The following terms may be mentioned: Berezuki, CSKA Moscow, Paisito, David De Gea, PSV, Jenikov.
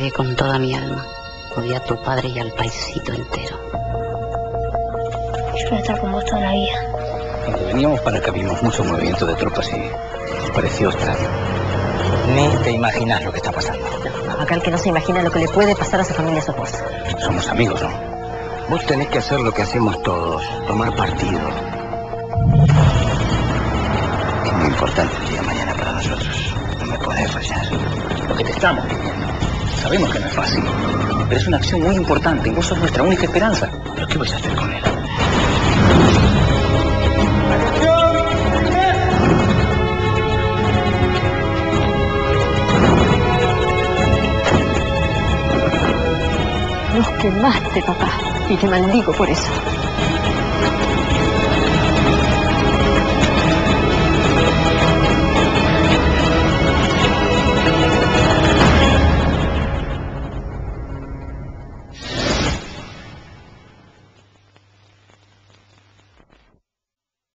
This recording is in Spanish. lloré con toda mi alma. Odié a tu padre y al paisito entero. Yo voy a estar con vos toda la vida. Cuando veníamos para acá vimos mucho movimiento de tropas y nos pareció extraño. Ni te imaginas lo que está pasando. No, acá el que no se imagina lo que le puede pasar a su familia sos vos. Somos amigos, ¿no? Vos tenés que hacer lo que hacemos todos, tomar partido. Es muy importante el día de mañana para nosotros. No me podés fallar. Lo que te estamos pidiendo. Sabemos que no es fácil, pero es una acción muy importante y vos sos nuestra única esperanza. ¿Pero qué vais a hacer con él? Nos quemaste, papá, y te maldigo por eso.